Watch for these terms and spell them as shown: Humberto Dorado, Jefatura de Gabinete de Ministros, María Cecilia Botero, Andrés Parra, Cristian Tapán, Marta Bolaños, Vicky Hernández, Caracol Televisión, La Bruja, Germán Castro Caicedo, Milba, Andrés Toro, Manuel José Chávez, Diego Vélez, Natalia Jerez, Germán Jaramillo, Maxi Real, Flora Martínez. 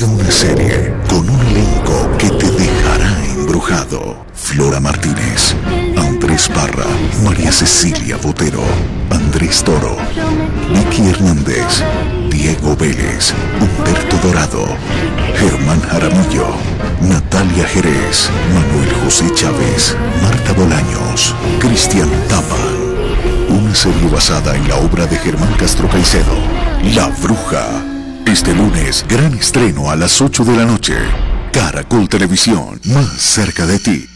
de una serie con un elenco que te dejará embrujado. Flora Martínez, Andrés Parra, María Cecilia Botero, Andrés Toro, Vicky Hernández, Diego Vélez, Humberto Dorado, Germán Jaramillo, Natalia Jerez, Manuel José Chávez, Marta Bolaños, Cristian Tapán. Una serie basada en la obra de Germán Castro Caicedo, La Bruja. Este lunes, gran estreno a las 8 de la noche. Caracol Televisión, más cerca de ti.